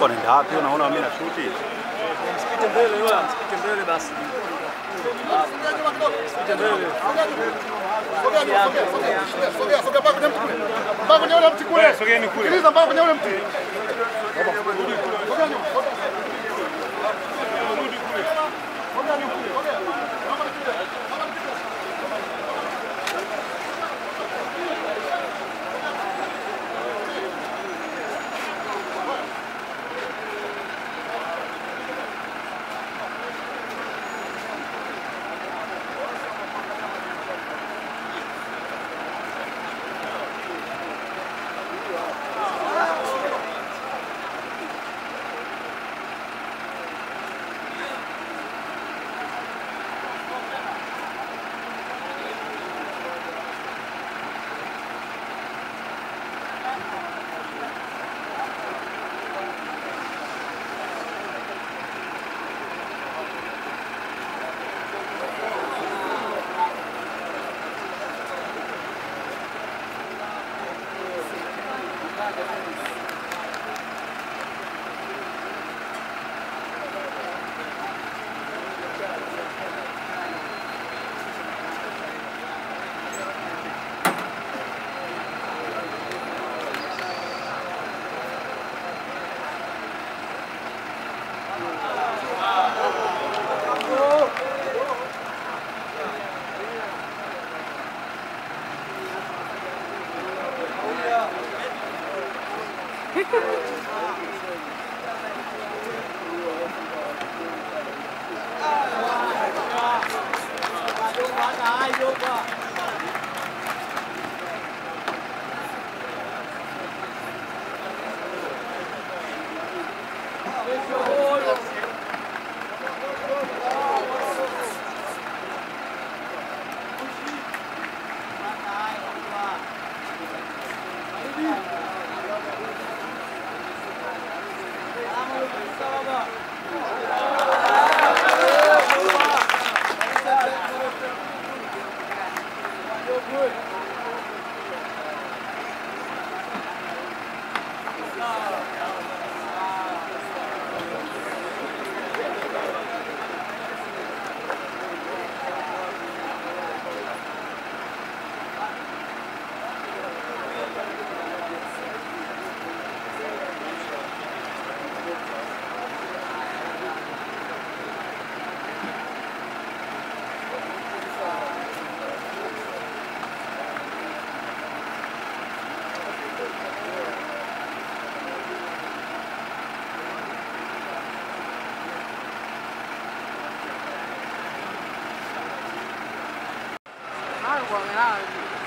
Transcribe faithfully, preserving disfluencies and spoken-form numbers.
Poi in da più una una meno sciuti. Spit and really well, spit and really basta. Spit and really. Sogea, sogea, bago nem tukule. Bago nie ole mtikule. Sogea ni kule. Kiliza bago nie ole mti. Sogea ni kule. Sogea ni kule. Well, now